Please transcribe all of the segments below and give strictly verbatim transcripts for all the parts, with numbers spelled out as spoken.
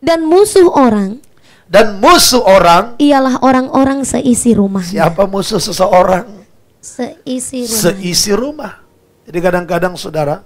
Dan musuh orang. Dan musuh orang ialah orang-orang seisi rumah. Siapa musuh seseorang? Seisi rumah. Seisi rumah. Jadi kadang-kadang saudara,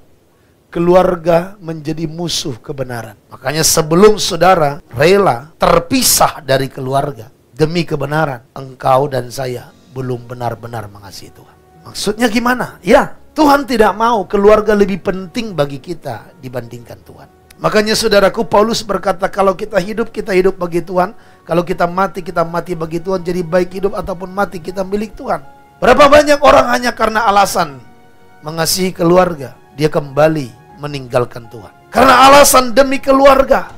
keluarga menjadi musuh kebenaran. Makanya sebelum saudara rela terpisah dari keluarga demi kebenaran, engkau dan saya belum benar-benar mengasihi Tuhan. Maksudnya gimana? Ya, Tuhan tidak mau keluarga lebih penting bagi kita dibandingkan Tuhan. Makanya saudaraku, Paulus berkata, kalau kita hidup, kita hidup bagi Tuhan. Kalau kita mati, kita mati bagi Tuhan. Jadi baik hidup ataupun mati, kita milik Tuhan. Berapa banyak orang hanya karena alasan mengasihi keluarga, dia kembali meninggalkan Tuhan. Karena alasan demi keluarga,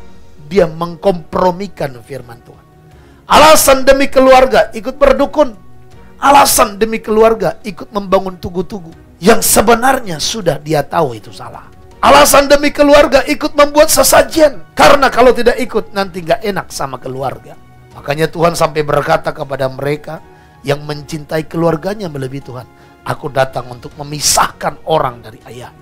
dia mengkompromikan firman Tuhan. Alasan demi keluarga, ikut berdukun. Alasan demi keluarga, ikut membangun tugu-tugu. Yang sebenarnya sudah dia tahu itu salah. Alasan demi keluarga ikut membuat sesajian. Karena kalau tidak ikut nanti gak enak sama keluarga. Makanya Tuhan sampai berkata kepada mereka yang mencintai keluarganya melebihi Tuhan, aku datang untuk memisahkan orang dari ayahnya.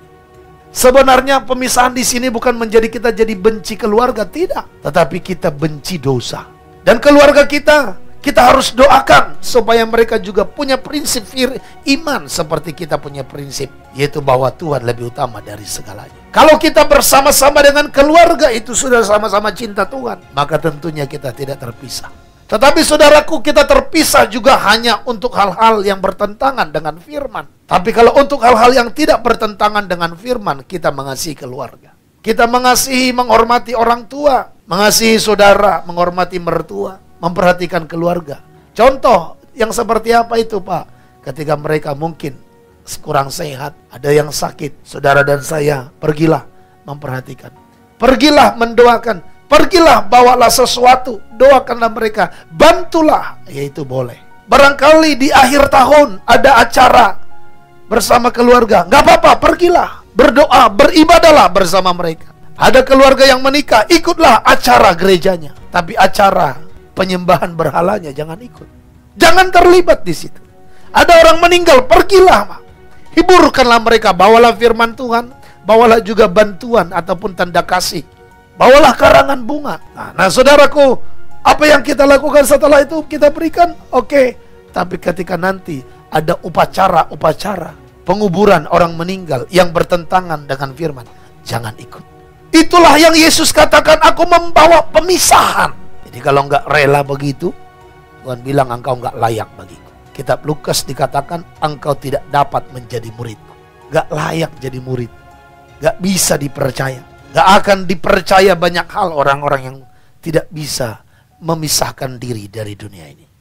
Sebenarnya pemisahan di sini bukan menjadi kita jadi benci keluarga, tidak. Tetapi kita benci dosa. Dan keluarga kita, kita harus doakan supaya mereka juga punya prinsip iman seperti kita punya prinsip, yaitu bahwa Tuhan lebih utama dari segalanya. Kalau kita bersama-sama dengan keluarga itu sudah sama-sama cinta Tuhan, maka tentunya kita tidak terpisah. Tetapi saudaraku, kita terpisah juga hanya untuk hal-hal yang bertentangan dengan firman. Tapi kalau untuk hal-hal yang tidak bertentangan dengan firman, kita mengasihi keluarga. Kita mengasihi, menghormati orang tua, mengasihi saudara, menghormati mertua, memperhatikan keluarga. Contoh yang seperti apa itu, Pak? Ketika mereka mungkin kurang sehat, ada yang sakit, saudara dan saya pergilah memperhatikan, pergilah mendoakan, pergilah bawalah sesuatu, doakanlah mereka, bantulah, yaitu boleh. Barangkali di akhir tahun ada acara bersama keluarga, nggak apa-apa, pergilah, berdoa, beribadahlah bersama mereka. Ada keluarga yang menikah, ikutlah acara gerejanya, tapi acara penyembahan berhalanya jangan ikut. Jangan terlibat di situ. Ada orang meninggal, pergilah. Hiburkanlah mereka, bawalah firman Tuhan, bawalah juga bantuan ataupun tanda kasih. Bawalah karangan bunga. Nah, nah saudaraku, apa yang kita lakukan setelah itu kita berikan, oke. Okay. Tapi ketika nanti ada upacara-upacara penguburan orang meninggal yang bertentangan dengan firman, jangan ikut. Itulah yang Yesus katakan, aku membawa pemisahan. Jadi kalau nggak rela begitu, Tuhan bilang engkau nggak layak bagiku. Kitab Lukas dikatakan engkau tidak dapat menjadi muridku. Nggak layak jadi murid. Nggak bisa dipercaya. Nggak akan dipercaya banyak hal orang-orang yang tidak bisa memisahkan diri dari dunia ini.